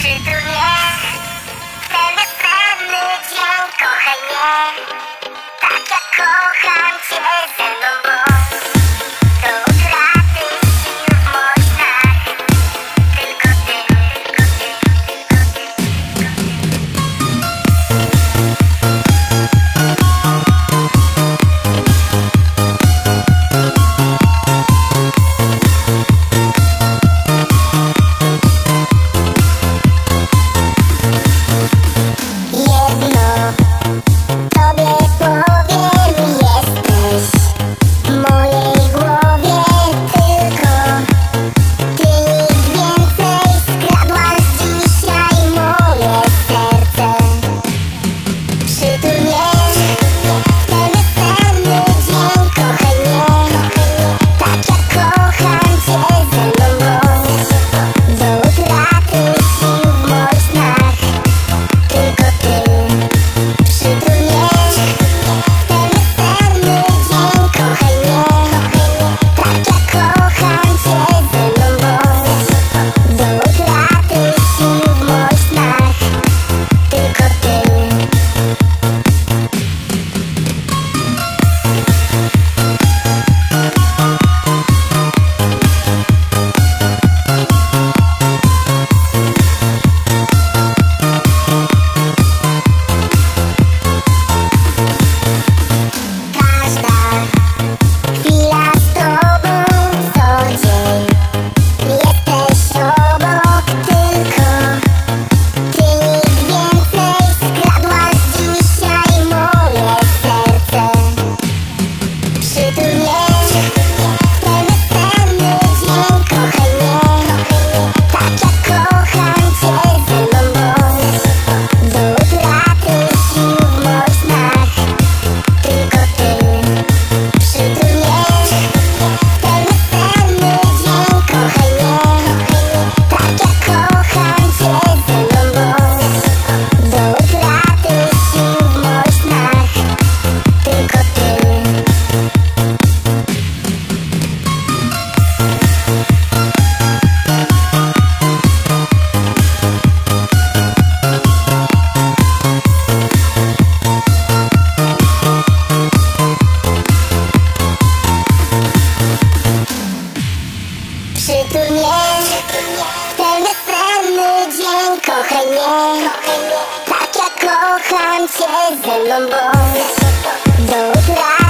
Przytul mnie, ten bezsenny dzień, kochanie, tak jak kocham cię, ze mną bądź do utra.